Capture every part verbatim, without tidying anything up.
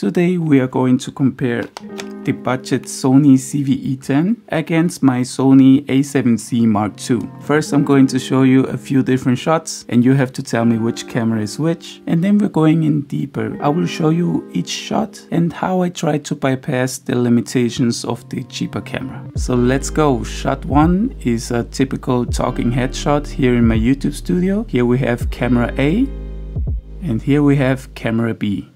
Today we are going to compare the budget Sony Z V E ten against my Sony A seven C Mark two. First I'm going to show you a few different shots and you have to tell me which camera is which, and then we're going in deeper. I will show you each shot and how I try to bypass the limitations of the cheaper camera. So let's go. Shot one is a typical talking head shot here in my YouTube studio. Here we have camera A and here we have camera B.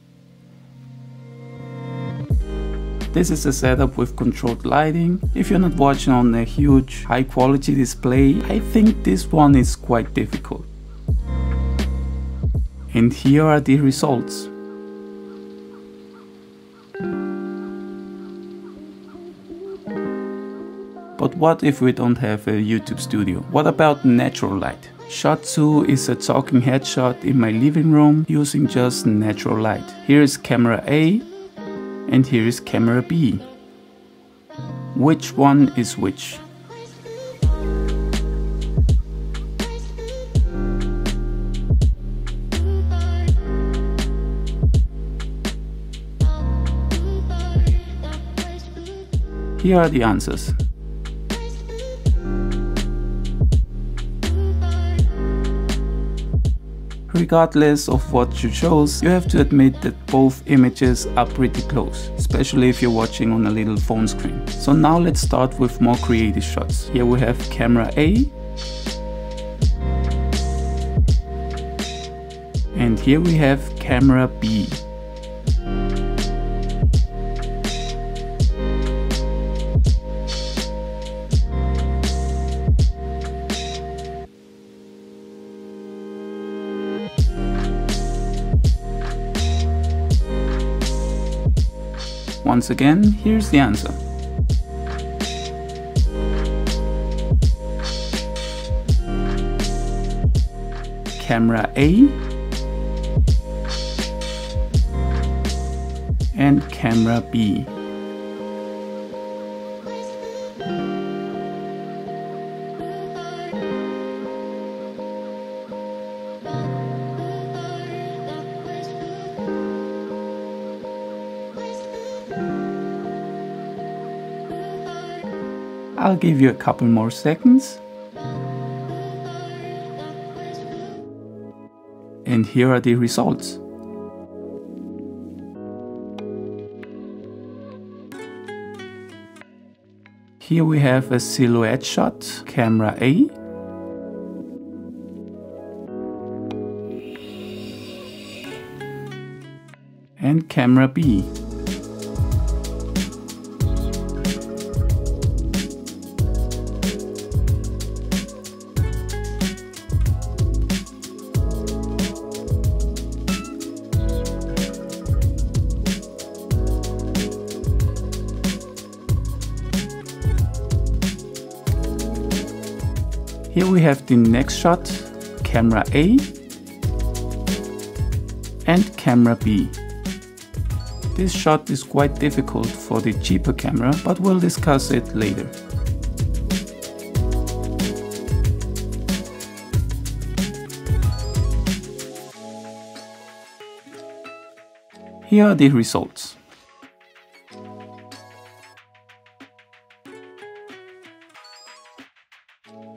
This is a setup with controlled lighting. If you're not watching on a huge high quality display, I think this one is quite difficult. And here are the results. But what if we don't have a YouTube studio? What about natural light? Shot two is a talking head shot in my living room using just natural light. Here is camera A. And here is camera B. Which one is which? Here are the answers. Regardless of what you chose, you have to admit that both images are pretty close, especially if you're watching on a little phone screen. So now let's start with more creative shots. Here we have camera A. And here we have camera B. Once again, here's the answer. Camera A and camera B. I'll give you a couple more seconds. And here are the results. Here we have a silhouette shot, camera A. And camera B. Here we have the next shot, camera A and camera B. This shot is quite difficult for the cheaper camera, but we'll discuss it later. Here are the results.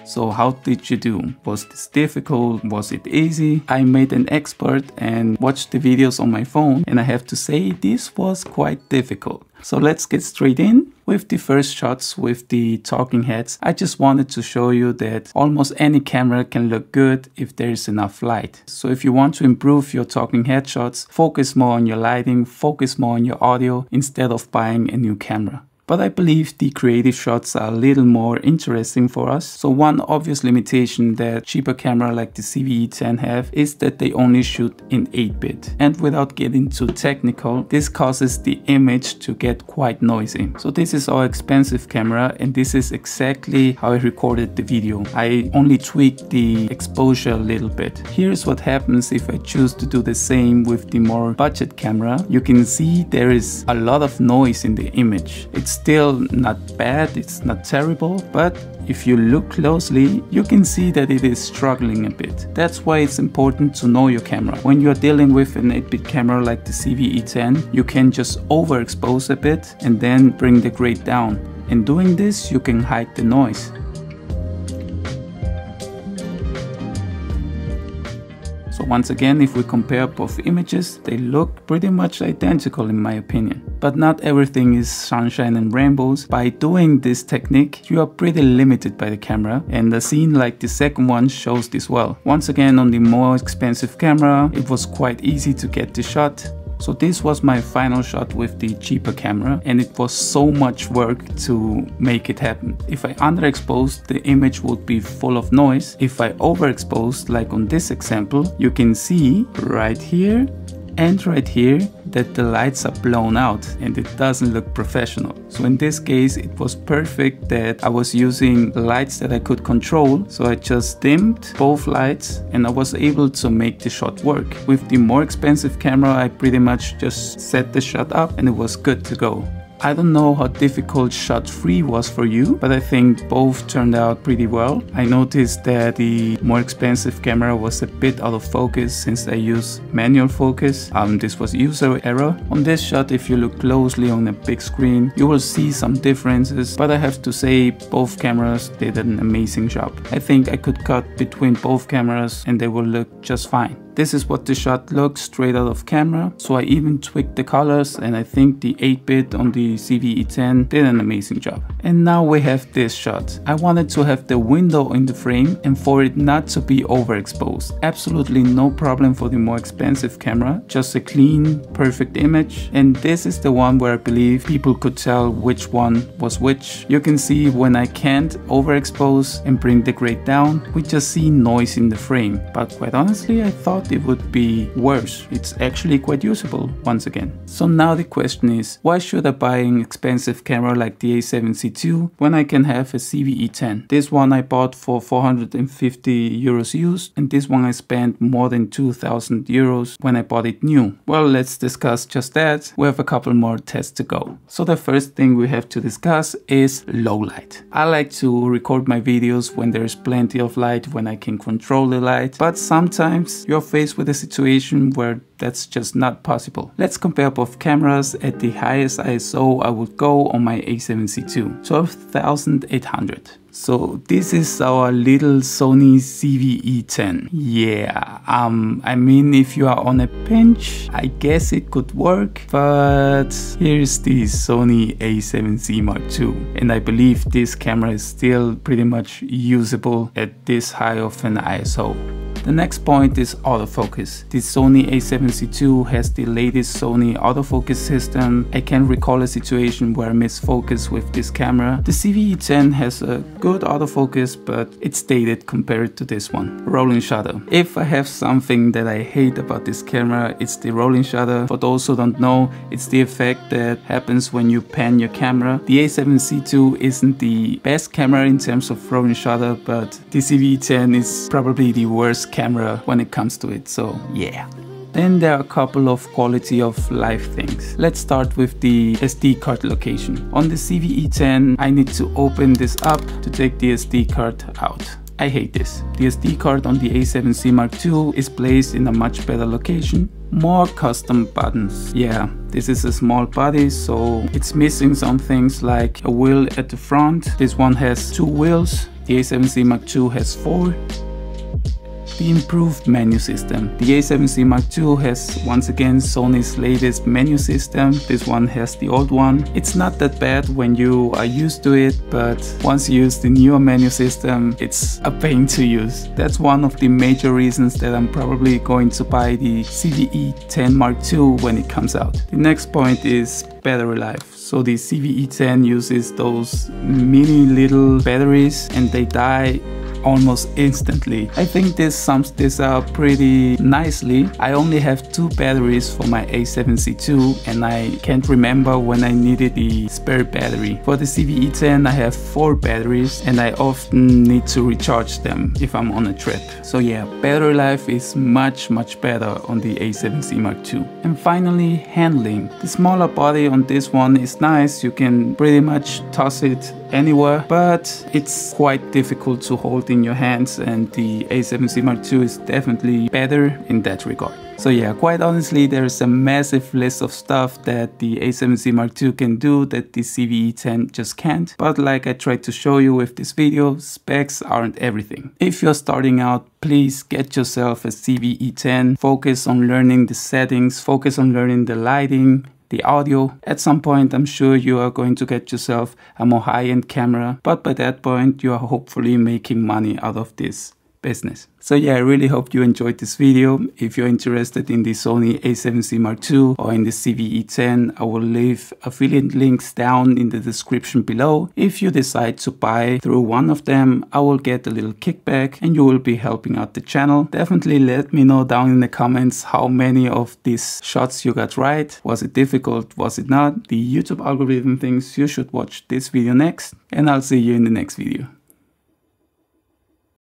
So how did you do? Was this difficult? Was it easy? I made an expert and watched the videos on my phone, and I have to say this was quite difficult. So let's get straight in with the first shots with the talking heads. I just wanted to show you that almost any camera can look good if there is enough light. So if you want to improve your talking head shots, focus more on your lighting, focus more on your audio instead of buying a new camera. But I believe the creative shots are a little more interesting for us. So one obvious limitation that cheaper camera like the Z V E ten have is that they only shoot in eight bit. And without getting too technical, this causes the image to get quite noisy. So this is our expensive camera, and this is exactly how I recorded the video. I only tweaked the exposure a little bit. Here's what happens if I choose to do the same with the more budget camera. You can see there is a lot of noise in the image. It's still not bad, it's not terrible, but if you look closely, you can see that it is struggling a bit. That's why it's important to know your camera. When you're dealing with an eight bit camera like the Z V E ten, you can just overexpose a bit and then bring the grade down. In doing this, you can hide the noise. So once again, if we compare both images, they look pretty much identical in my opinion. But not everything is sunshine and rainbows. By doing this technique, you are pretty limited by the camera, and a scene like the second one shows this well. Once again, on the more expensive camera, it was quite easy to get the shot. So this was my final shot with the cheaper camera, and it was so much work to make it happen. If I underexposed, the image would be full of noise. If I overexposed, like on this example, you can see right here and right here that the lights are blown out and it doesn't look professional. So in this case, it was perfect that I was using lights that I could control. So I just dimmed both lights and I was able to make the shot work. With the more expensive camera, I pretty much just set the shot up and it was good to go. I don't know how difficult shot three was for you, but I think both turned out pretty well. I noticed that the more expensive camera was a bit out of focus since I use manual focus. Um, this was user error. On this shot, if you look closely on a big screen, you will see some differences, but I have to say both cameras did an amazing job. I think I could cut between both cameras and they will look just fine. This is what the shot looks straight out of camera, so I even tweaked the colors, and I think the eight bit on the Z V E ten did an amazing job. And now we have this shot. I wanted to have the window in the frame and for it not to be overexposed. Absolutely no problem for the more expensive camera, just a clean, perfect image. And this is the one where I believe people could tell which one was which. You can see when I can't overexpose and bring the grade down, we just see noise in the frame. But quite honestly, I thought it would be worse. It's actually quite usable once again. So now the question is, why should I buy an expensive camera like the A seven C two when I can have a Z V E ten? This one I bought for four hundred fifty euros used, and this one I spent more than two thousand euros when I bought it new. Well, let's discuss just that. We have a couple more tests to go. So the first thing we have to discuss is low light. I like to record my videos when there's plenty of light, when I can control the light, but sometimes you're faced with a situation where that's just not possible. Let's compare both cameras at the highest I S O I would go on my A seven C two, twelve thousand eight hundred. So this is our little Sony Z V E ten. Yeah, um, I mean, if you are on a pinch, I guess it could work, but here's the Sony A seven C Mark two. And I believe this camera is still pretty much usable at this high of an I S O. The next point is autofocus. The Sony A seven C two has the latest Sony autofocus system. I can recall a situation where I missed focus with this camera. The Z V E ten has a good autofocus, but it's dated compared to this one. Rolling shutter. If I have something that I hate about this camera, it's the rolling shutter. For those who don't know, it's the effect that happens when you pan your camera. The A seven C two isn't the best camera in terms of rolling shutter, but the Z V E ten is probably the worst camera camera when it comes to it, so yeah. Then there are a couple of quality of life things. Let's start with the S D card location. On the Z V E ten, I need to open this up to take the S D card out. I hate this. The S D card on the A seven C Mark two is placed in a much better location. More custom buttons. Yeah, this is a small body, so it's missing some things like a wheel at the front. This one has two wheels. The A seven C Mark two has four. The improved menu system. The A seven C Mark two has once again Sony's latest menu system. This one has the old one. It's not that bad when you are used to it, but once you use the newer menu system, it's a pain to use. That's one of the major reasons that I'm probably going to buy the Z V E ten Mark two when it comes out. The next point is battery life. So the Z V E ten uses those mini little batteries and they die almost instantly. I think this sums this up pretty nicely. I only have two batteries for my A seven C two and I can't remember when I needed the spare battery. For the Z V E ten I have four batteries and I often need to recharge them if I'm on a trip. So yeah, battery life is much much better on the A seven C Mark two. And finally, handling. The smaller body on this one is nice, you can pretty much toss it anywhere, but it's quite difficult to hold in your hands, and the A seven C Mark two is definitely better in that regard. So yeah, quite honestly, there's a massive list of stuff that the A seven C Mark two can do that the Z V E ten just can't, but like I tried to show you with this video, specs aren't everything. If you're starting out, please get yourself a Z V E ten, focus on learning the settings, focus on learning the lighting, the audio. At some point I'm sure you are going to get yourself a more high-end camera, but by that point you are hopefully making money out of this business. So yeah, I really hope you enjoyed this video. If you're interested in the Sony A seven C Mark two or in the Z V E ten, I will leave affiliate links down in the description below. If you decide to buy through one of them, I will get a little kickback and you will be helping out the channel. Definitely let me know down in the comments how many of these shots you got right. Was it difficult? Was it not? The YouTube algorithm thinks you should watch this video next, and I'll see you in the next video.